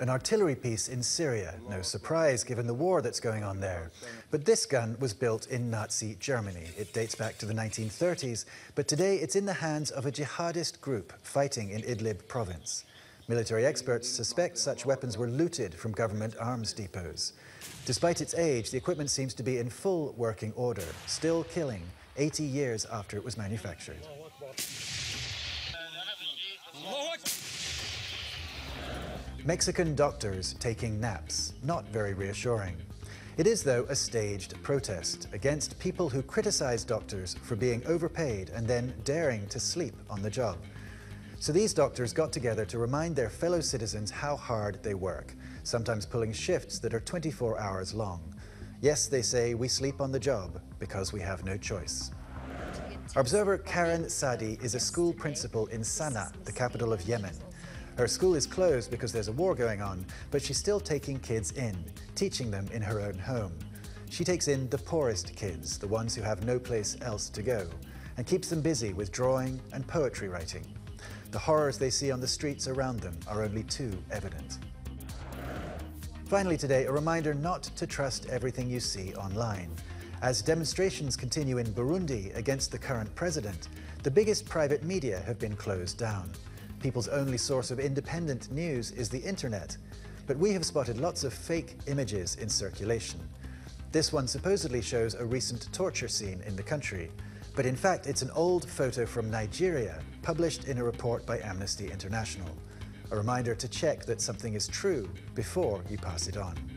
an artillery piece in Syria, no surprise given the war that's going on there. But this gun was built in Nazi Germany. It dates back to the 1930s, but today it's in the hands of a jihadist group fighting in Idlib province. Military experts suspect such weapons were looted from government arms depots. Despite its age, the equipment seems to be in full working order, still killing 80 years after it was manufactured. Mexican doctors taking naps, not very reassuring. It is, though, a staged protest against people who criticize doctors for being overpaid and then daring to sleep on the job. So these doctors got together to remind their fellow citizens how hard they work, sometimes pulling shifts that are 24 hours long. Yes, they say, we sleep on the job because we have no choice. Our observer Karen Sadi is a school principal in Sana'a, the capital of Yemen. Her school is closed because there's a war going on, but she's still taking kids in, teaching them in her own home. She takes in the poorest kids, the ones who have no place else to go, and keeps them busy with drawing and poetry writing. The horrors they see on the streets around them are only too evident. Finally today, a reminder not to trust everything you see online. As demonstrations continue in Burundi against the current president, the biggest private media have been closed down. People's only source of independent news is the internet. But we have spotted lots of fake images in circulation. This one supposedly shows a recent torture scene in the country. But in fact, it's an old photo from Nigeria, published in a report by Amnesty International. A reminder to check that something is true before you pass it on.